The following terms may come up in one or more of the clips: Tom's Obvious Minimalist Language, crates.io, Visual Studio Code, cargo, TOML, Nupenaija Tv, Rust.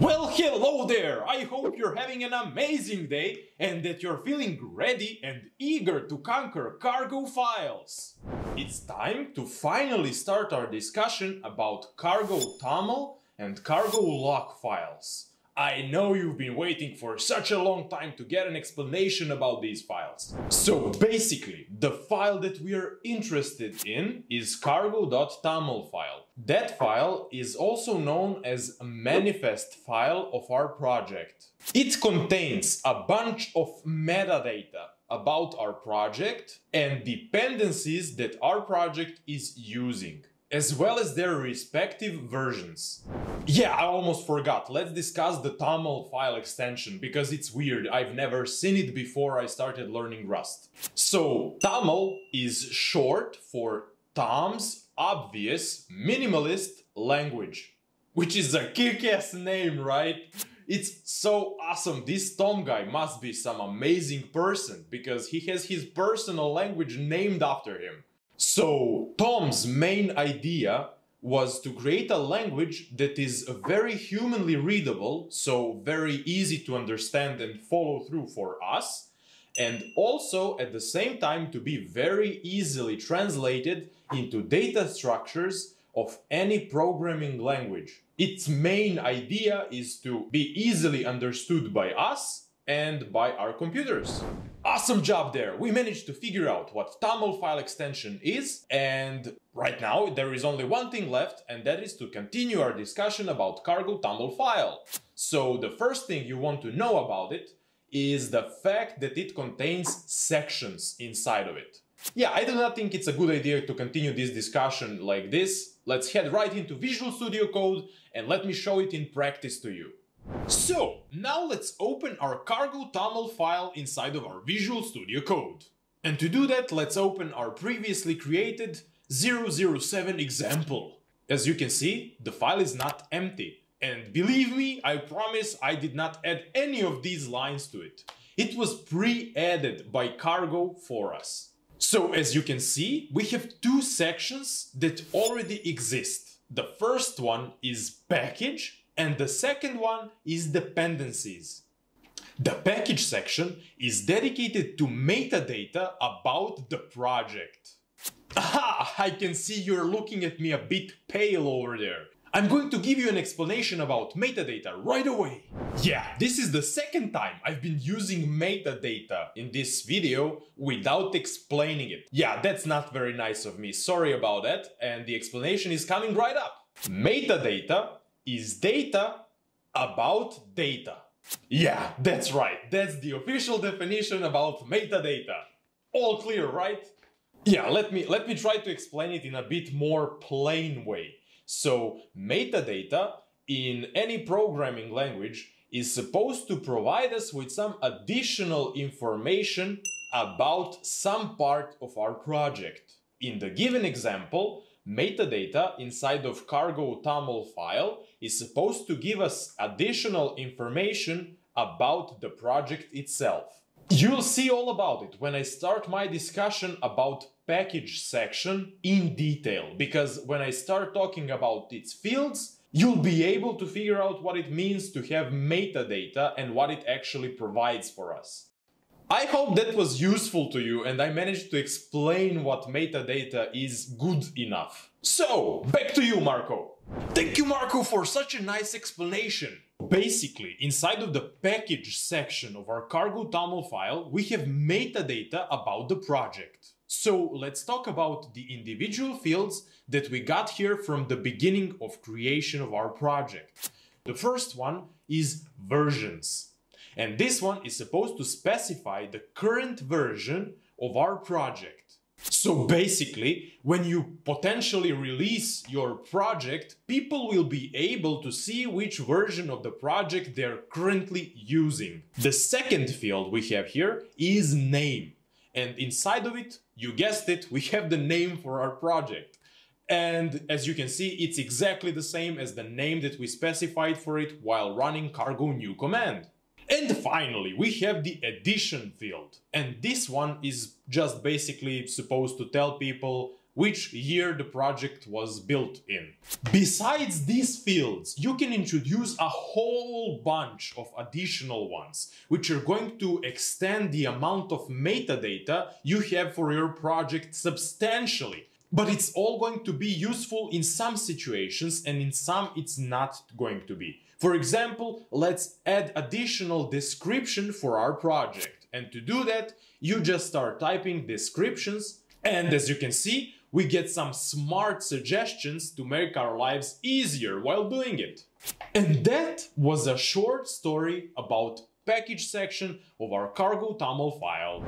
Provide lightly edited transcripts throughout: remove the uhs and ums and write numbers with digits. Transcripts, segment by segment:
Well, hello there! I hope you're having an amazing day and that you're feeling ready and eager to conquer cargo files. It's time to finally start our discussion about cargo TOML and cargo lock files. I know you've been waiting for such a long time to get an explanation about these files. So basically, the file that we are interested in is cargo.toml file. That file is also known as a manifest file of our project. It contains a bunch of metadata about our project and dependencies that our project is using, as well as their respective versions. Yeah, I almost forgot. Let's discuss the TOML file extension because it's weird. I've never seen it before I started learning Rust. So TOML is short for Tom's Obvious Minimalist Language, which is a kick-ass name, right? It's so awesome. This Tom guy must be some amazing person because he has his personal language named after him. So Tom's main idea was to create a language that is very humanly readable, so very easy to understand and follow through for us, and also at the same time to be very easily translated into data structures of any programming language. Its main idea is to be easily understood by us and by our computers. Awesome job there! We managed to figure out what TOML file extension is, and right now there is only one thing left, and that is to continue our discussion about cargo TOML file. So the first thing you want to know about it is the fact that it contains sections inside of it. Yeah, I do not think it's a good idea to continue this discussion like this. Let's head right into Visual Studio Code and let me show it in practice to you. So, now let's open our cargo TOML file inside of our Visual Studio Code. And to do that, let's open our previously created 007 example. As you can see, the file is not empty. And believe me, I promise I did not add any of these lines to it. It was pre-added by cargo for us. So, as you can see, we have two sections that already exist. The first one is package, and the second one is dependencies. The package section is dedicated to metadata about the project. Aha! I can see you're looking at me a bit pale over there. I'm going to give you an explanation about metadata right away. Yeah, this is the second time I've been using metadata in this video without explaining it. Yeah, that's not very nice of me. Sorry about that. And the explanation is coming right up. Metadata is data about data. Yeah, that's right. That's the official definition about metadata. All clear, right? Yeah, let me try to explain it in a bit more plain way. So, metadata in any programming language is supposed to provide us with some additional information about some part of our project. In the given example, metadata inside of cargo TOML file is supposed to give us additional information about the project itself. You'll see all about it when I start my discussion about package section in detail, because when I start talking about its fields, you'll be able to figure out what it means to have metadata and what it actually provides for us. I hope that was useful to you and I managed to explain what metadata is good enough. So, back to you, Marco. Thank you, Marco, for such a nice explanation. Basically, inside of the package section of our cargo TOML file, we have metadata about the project. So, let's talk about the individual fields that we got here from the beginning of creation of our project. The first one is versions. And this one is supposed to specify the current version of our project. So basically, when you potentially release your project, people will be able to see which version of the project they're currently using. The second field we have here is name. And inside of it, you guessed it, we have the name for our project. And as you can see, it's exactly the same as the name that we specified for it while running cargo new command. And finally, we have the addition field, and this one is just basically supposed to tell people which year the project was built in. Besides these fields, you can introduce a whole bunch of additional ones, which are going to extend the amount of metadata you have for your project substantially. But it's all going to be useful in some situations, and in some it's not going to be. For example, let's add additional description for our project. And to do that, you just start typing descriptions. And as you can see, we get some smart suggestions to make our lives easier while doing it. And that was a short story about package section of our cargo TOML file.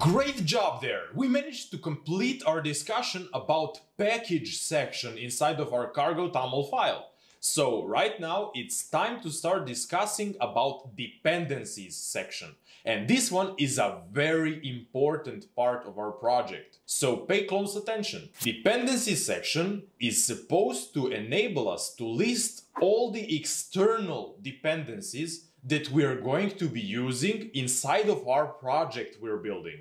Great job there! We managed to complete our discussion about package section inside of our cargo TOML file. So right now it's time to start discussing about dependencies section. And this one is a very important part of our project. So pay close attention. Dependencies section is supposed to enable us to list all the external dependencies that we are going to be using inside of our project we're building.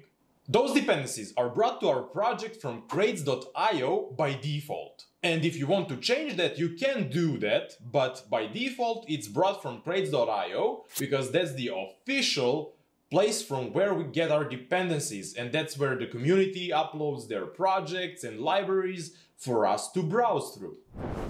Those dependencies are brought to our project from crates.io by default. And if you want to change that, you can do that, but by default it's brought from crates.io because that's the official place from where we get our dependencies, and that's where the community uploads their projects and libraries for us to browse through.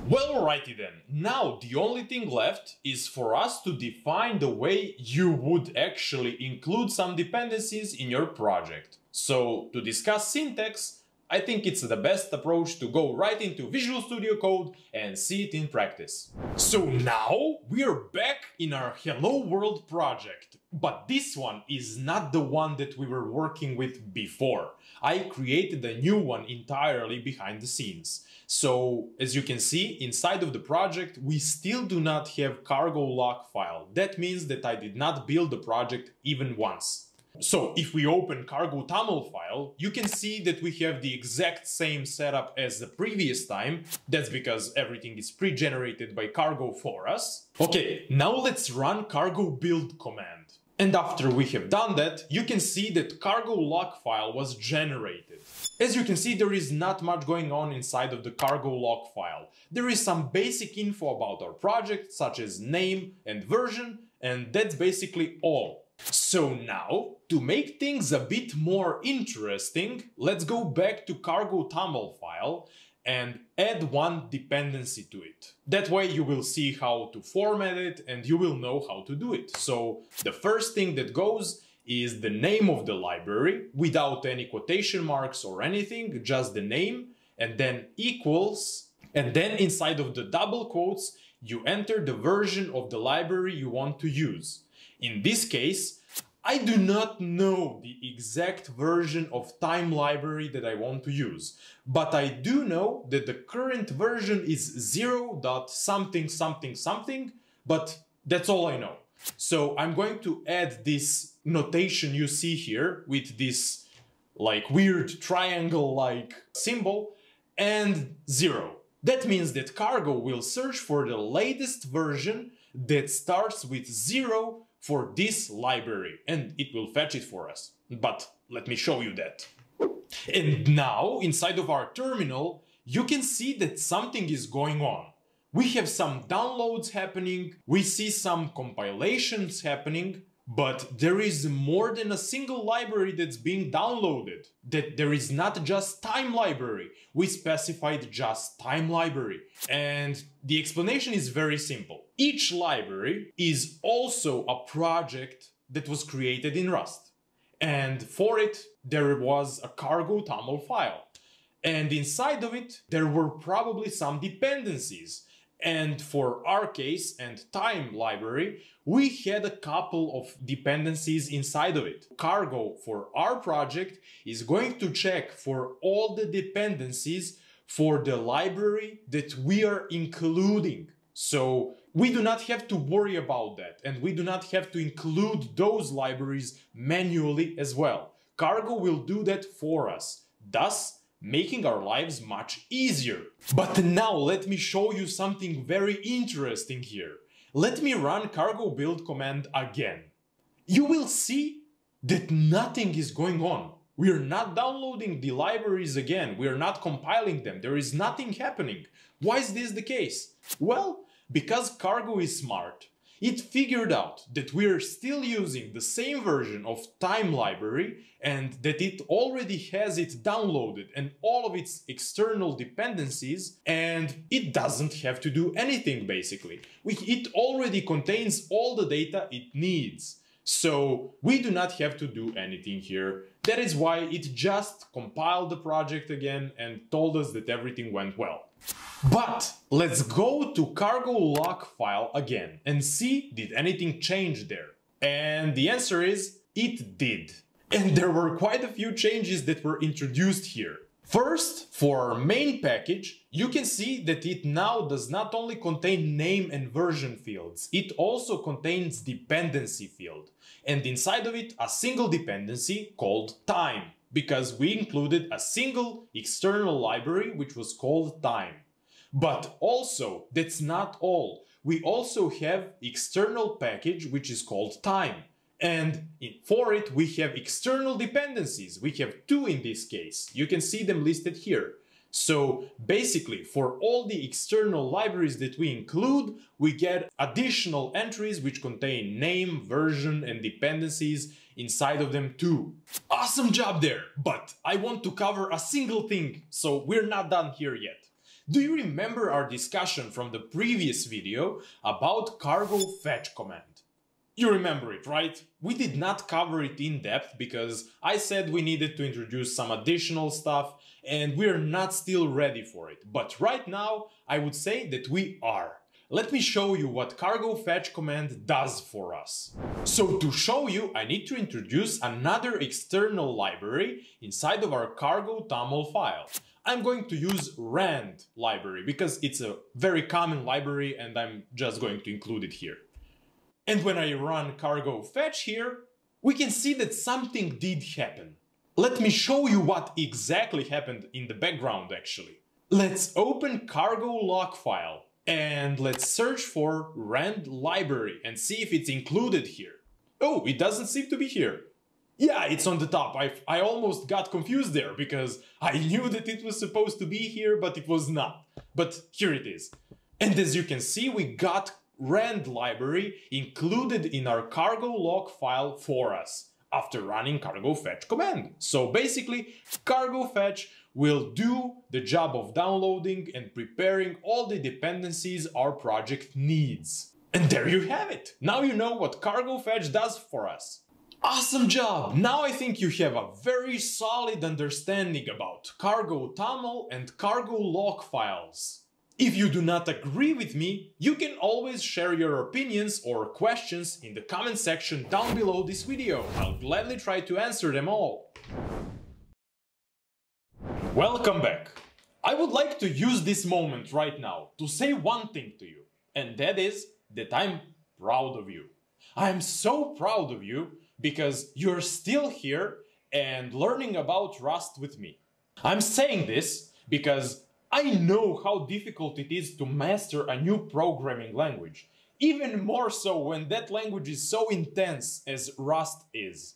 Well, alrighty then, now the only thing left is for us to define the way you would actually include some dependencies in your project. So to discuss syntax, I think it's the best approach to go right into Visual Studio Code and see it in practice. So now we're back in our Hello World project. But this one is not the one that we were working with before. I created a new one entirely behind the scenes. So as you can see, inside of the project, we still do not have cargo lock file. That means that I did not build the project even once. So if we open cargo TOML file, you can see that we have the exact same setup as the previous time. That's because everything is pre-generated by cargo for us. Okay, now let's run cargo build command. And after we have done that, you can see that cargo lock file was generated. As you can see, there is not much going on inside of the cargo lock file. There is some basic info about our project, such as name and version, and that's basically all. So now, to make things a bit more interesting, let's go back to cargo TOML file and add one dependency to it. That way you will see how to format it and you will know how to do it. So the first thing that goes is the name of the library without any quotation marks or anything, just the name, and then equals, and then inside of the double quotes, you enter the version of the library you want to use. In this case, I do not know the exact version of time library that I want to use, but I do know that the current version is 0.something something something, but that's all I know. So I'm going to add this notation you see here with this like weird triangle-like symbol and 0. That means that cargo will search for the latest version that starts with 0 for this library, and it will fetch it for us. But let me show you that. And now, inside of our terminal, you can see that something is going on. We have some downloads happening, we see some compilations happening, but there is more than a single library that's being downloaded. That there is not just time library. We specified just time library. And the explanation is very simple. Each library is also a project that was created in Rust. And for it, there was a cargo TOML file. And inside of it, there were probably some dependencies. And for our case and time library, we had a couple of dependencies inside of it. Cargo for our project is going to check for all the dependencies for the library that we are including. So we do not have to worry about that, and we do not have to include those libraries manually as well. Cargo will do that for us. Thus, making our lives much easier. But now let me show you something very interesting here. Let me run cargo build command again. You will see that nothing is going on. We are not downloading the libraries again. We are not compiling them. There is nothing happening. Why is this the case? Well, because Cargo is smart. It figured out that we are still using the same version of time library and that it already has it downloaded and all of its external dependencies, and it doesn't have to do anything basically. It already contains all the data it needs. So we do not have to do anything here. That is why it just compiled the project again and told us that everything went well. But let's go to cargo log file again and see did anything change there. And the answer is it did. And there were quite a few changes that were introduced here. First, for our main package, you can see that it now does not only contain name and version fields, it also contains dependency field. And inside of it, a single dependency called time, because we included a single external library which was called time. But also, that's not all. We also have external package which is called time. And for it, we have external dependencies. We have two in this case. You can see them listed here. So basically, for all the external libraries that we include, we get additional entries which contain name, version, and dependencies inside of them too. Awesome job there! But I want to cover a single thing, so we're not done here yet. Do you remember our discussion from the previous video about cargo fetch command? You remember it, right? We did not cover it in depth because I said we needed to introduce some additional stuff and we are not still ready for it. But right now, I would say that we are. Let me show you what cargo fetch command does for us. So to show you, I need to introduce another external library inside of our cargo TOML file. I'm going to use rand library because it's a very common library and I'm just going to include it here. And when I run cargo fetch here, we can see that something did happen. Let me show you what exactly happened in the background actually. Let's open cargo log file and let's search for rand library and see if it's included here. Oh, it doesn't seem to be here. Yeah, it's on the top. I almost got confused there because I knew that it was supposed to be here, but it was not. But here it is. And as you can see, we got rand library included in our cargo log file for us after running cargo fetch command. So basically, cargo fetch will do the job of downloading and preparing all the dependencies our project needs. And there you have it. Now you know what cargo fetch does for us. Awesome job! Now I think you have a very solid understanding about cargo TOML and cargo log files. If you do not agree with me, you can always share your opinions or questions in the comment section down below this video. I'll gladly try to answer them all. Welcome back. I would like to use this moment right now to say one thing to you, and that is that I'm proud of you. I'm so proud of you because you're still here and learning about Rust with me. I'm saying this because I know how difficult it is to master a new programming language, even more so when that language is so intense as Rust is.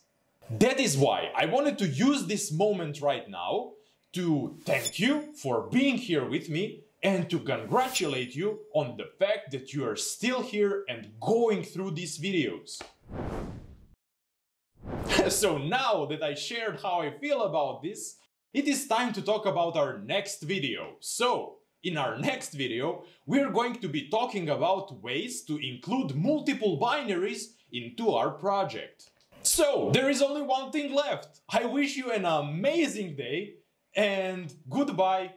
That is why I wanted to use this moment right now to thank you for being here with me and to congratulate you on the fact that you are still here and going through these videos. So now that I shared how I feel about this, it is time to talk about our next video. So, in our next video, we're going to be talking about ways to include multiple binaries into our project. So, there is only one thing left. I wish you an amazing day and goodbye.